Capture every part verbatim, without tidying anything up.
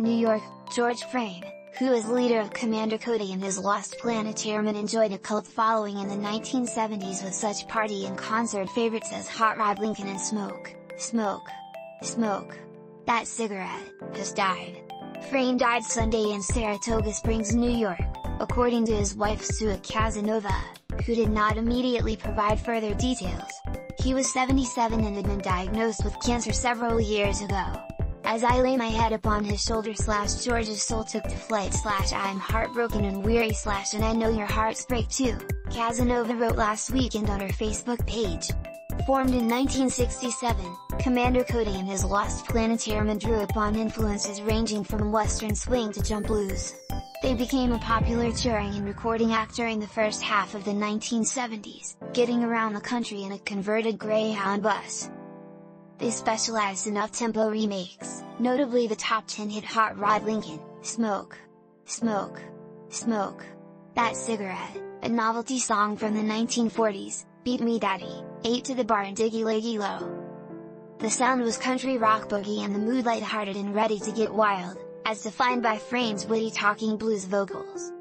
New York, George Frayne, who is leader of Commander Cody and His Lost Planet Airmen, enjoyed a cult following in the nineteen seventies with such party and concert favorites as Hot Rod Lincoln and Smoke, Smoke, Smoke! That Cigarette has died. Frayne died Sunday in Saratoga Springs, New York, according to his wife Sua Casanova, who did not immediately provide further details. He was seventy-seven and had been diagnosed with cancer several years ago. As I lay my head upon his shoulder slash George's soul took to flight slash I am heartbroken and weary slash and I know your hearts break too, Casanova wrote last weekend on her Facebook page. Formed in nineteen sixty-seven, Commander Cody and His Lost Planet Airmen drew upon influences ranging from western swing to jump blues. They became a popular touring and recording act during the first half of the nineteen seventies, getting around the country in a converted Greyhound bus. They specialized in up-tempo remakes, notably the top ten hit Hot Rod Lincoln, Smoke! Smoke! Smoke! That Cigarette, a novelty song from the nineteen forties, Beat Me Daddy, Eight to the Bar and Diggy Leggy Low. The sound was country rock boogie and the mood lighthearted and ready to get wild, as defined by Frayne's witty talking blues vocals.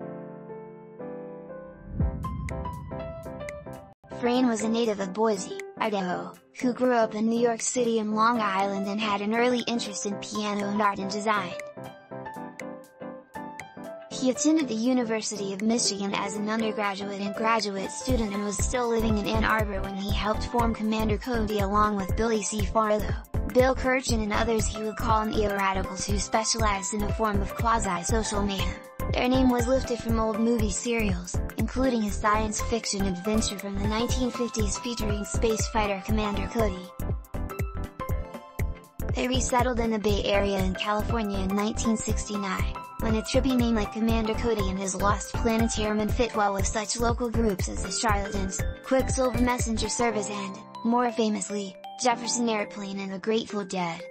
Frayne was a native of Boise, Idaho, who grew up in New York City and Long Island and had an early interest in piano and art and design. He attended the University of Michigan as an undergraduate and graduate student and was still living in Ann Arbor when he helped form Commander Cody along with Billy C. Farlow, Bill Kirchen and others he would call neo-radicals who specialized in a form of quasi-social mayhem. Their name was lifted from old movie serials, including his science fiction adventure from the nineteen fifties featuring space fighter Commander Cody. They resettled in the Bay Area in California in nineteen sixty-nine, when a trippy name like Commander Cody and His Lost Planet Airmen fit well with such local groups as the Charlatans, Quicksilver Messenger Service and, more famously, Jefferson Airplane and the Grateful Dead.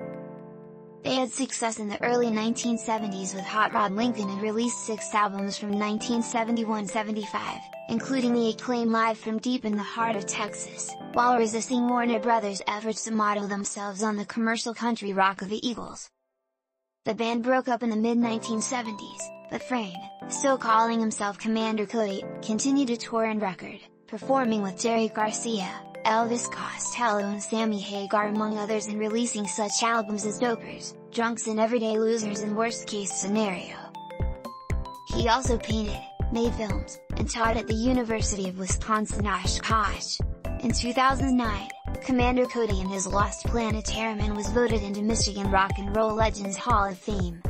They had success in the early nineteen seventies with Hot Rod Lincoln and released six albums from nineteen seventy-one to seventy-five, including the acclaim Live from Deep in the Heart of Texas, while resisting Warner Brothers' efforts to model themselves on the commercial country rock of the Eagles. The band broke up in the mid nineteen seventies, but Frayne, still calling himself Commander Cody, continued to tour and record, performing with Jerry Garcia, Elvis Costello and Sammy Hagar among others and releasing such albums as Dopers, Drunks and Everyday Losers and Worst Case Scenario. He also painted, made films, and taught at the University of Wisconsin Oshkosh. In two thousand nine, Commander Cody and His Lost Planet Airmen was voted into Michigan Rock and Roll Legends Hall of Fame.